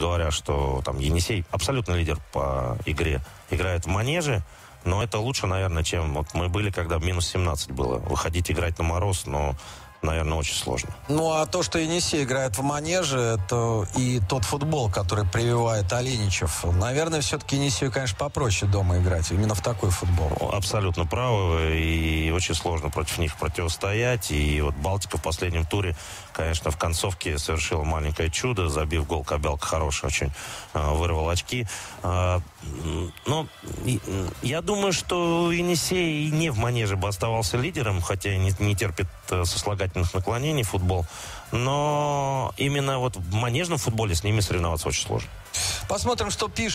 говоря, что там Енисей абсолютно лидер по игре, играет в Манеже. Но это лучше, наверное, чем вот мы были, когда минус 17 было. Выходить играть на мороз, но, наверное, очень сложно. Ну, а то, что Енисей играет в Манеже, это и тот футбол, который прививает Оленичев. Наверное, все-таки Енисею, конечно, попроще дома играть. Именно в такой футбол. Абсолютно правы. И очень сложно против них противостоять. И вот Балтика в последнем туре, конечно, в концовке совершила маленькое чудо. Забив гол, Кобелко хороший очень вырвал очки. Но я думаю, что Енисей не в Манеже бы оставался лидером, хотя и не терпит сослагательных наклонений футбол. Но именно вот в манежном футболе с ними соревноваться очень сложно. Посмотрим, что пишет.